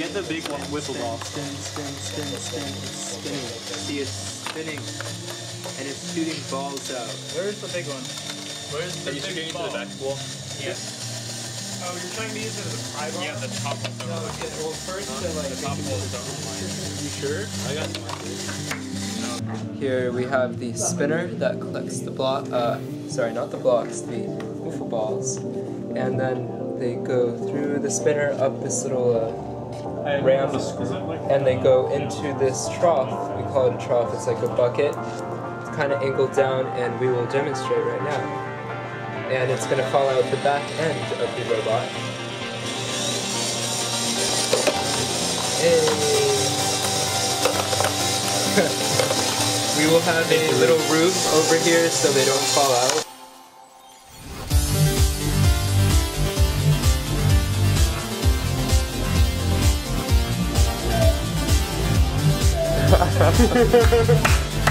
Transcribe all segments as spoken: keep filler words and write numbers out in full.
Get the big one, whistle ball. Spin, spin, spin, spin, it's spinning. See, it's spinning. And it's shooting balls out. Where's the big one? Where's the Are you shooting into the back wall? Yes. Yeah. Oh, you're trying to use it as a pry bar? Yeah, the top one's over. No, okay. Well, first, no, the, like, the top wall is over. You sure? I got one. Here we have the spinner that collects the block. Uh, sorry, not the blocks, the wiffle balls. And then they go through the spinner up this little uh, ramp, and they go into this trough. We call it a trough, it's like a bucket. It's kind of angled down, and we will demonstrate right now. And it's going to fall out the back end of the robot. Hey. We will have a little roof over here so they don't fall out.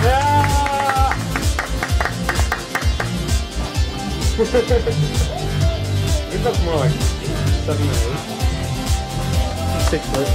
Yeah! You look more like seven or eight. Six foot.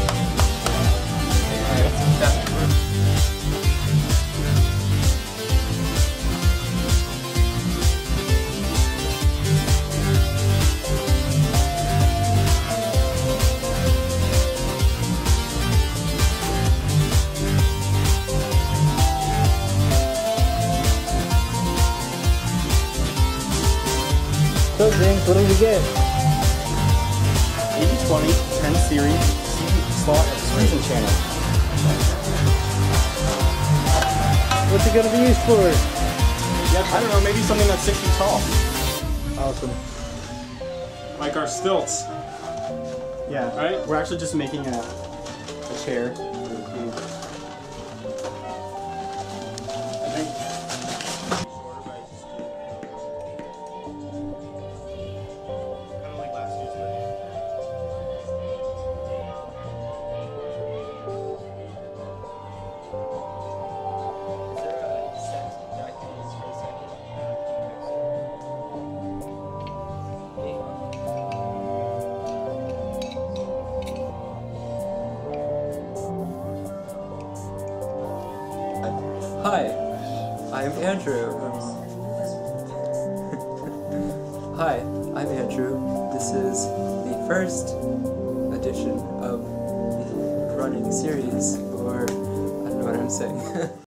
So James, what did we get? eighty twenty, ten series, C D slot, exclusion channel. What's it going to be used for? Yeah, I don't know, maybe something that's six feet tall. Awesome. Like our stilts. Yeah, right? We're actually just making a, a chair. Hi, I'm Andrew. Hi, I'm Andrew. This is the first edition of the running series, or I don't know what I'm saying.